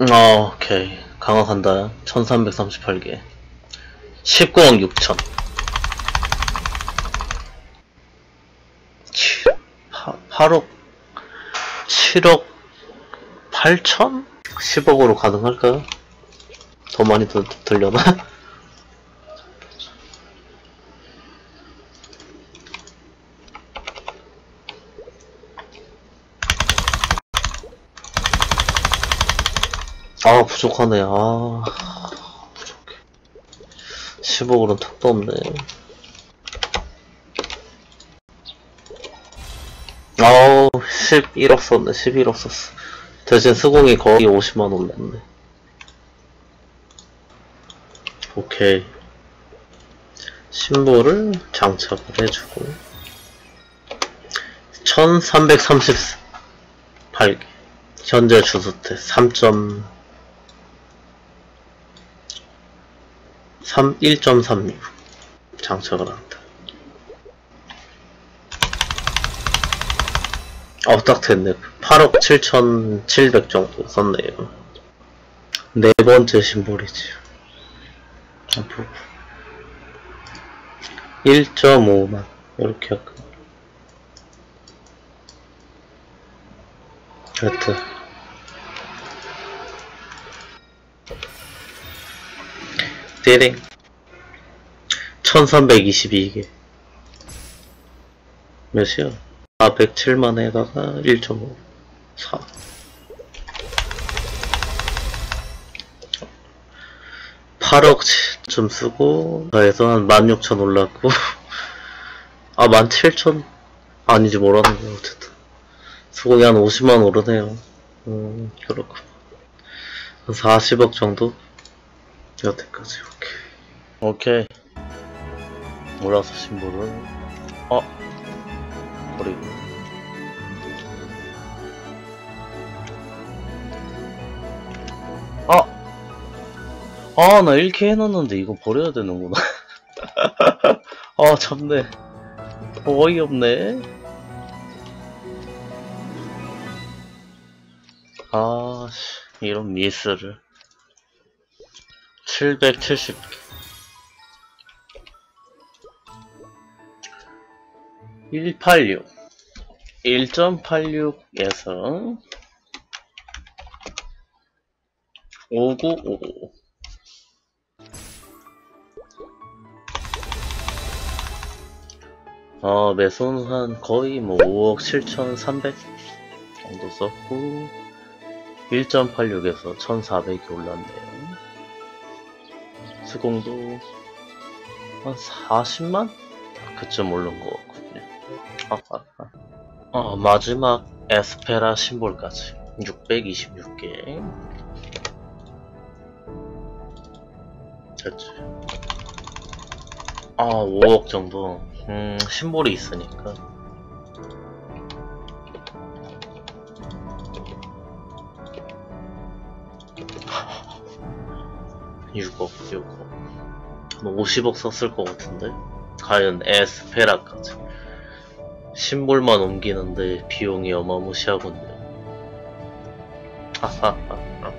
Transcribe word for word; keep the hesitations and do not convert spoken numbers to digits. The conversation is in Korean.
어, 오케이. 강화한다. 천삼백삼십팔 개. 십구억 육천. 팔억 칠억 팔천? 십억으로 가능할까요? 더 많이 더, 더 들려나? 아, 부족하네. 아, 부족해. 십억으로는 턱도 없네. 아우, 십일억 썼네. 십일억 썼어. 대신 수공이 거의 오십만 올랐네. 오케이. 신보를 장착을 해주고. 천삼백삼십팔 개. 현재 주소태 삼 점 삼 일 점 삼육 장착을 한다. 어, 딱 됐네. 팔억 칠천 칠백 정도 썼네요. 네 번째 심볼이지. 앞으로 일 점 오만 이렇게 할까. 하여튼 띠링. 천삼백이십이 개. 몇이야? 사백칠만에다가 일 점 오. 사. 팔억쯤 쓰고, 더해서 한 만 육천 올랐고, 아, 만 칠천? 아니지, 뭐라는 거야, 어쨌든. 수공이 한 오십만 오르네요. 음, 그렇구나. 한 사십억 정도? 여태까지. 오케이. 오케이. 올라서 신보를, 어? 그리고 아! 아, 나 일 킬 해놨는데 이거 버려야 되는구나. 아, 참네. 어이없네. 아, 이런 미스를. 칠백칠십 개. 일점팔육. 일 점 팔육에서 오구오오. 어, 매손 한 거의 뭐 오억 칠천삼백 정도 썼고, 일 점 팔육에서 천사백이 올랐네요. 수공도 한 사십만? 그쯤 오른 것 같군요. 아, 아, 아. 어, 마지막 에스페라 심볼까지 육백이십육 개. 됐지. 아, 오억 정도. 음, 심볼이 있으니까. 육억, 육억. 뭐 오십억 썼을 것 같은데? 과연 에스페라까지. 심볼만 옮기는데 비용이 어마무시하군요. 하하하.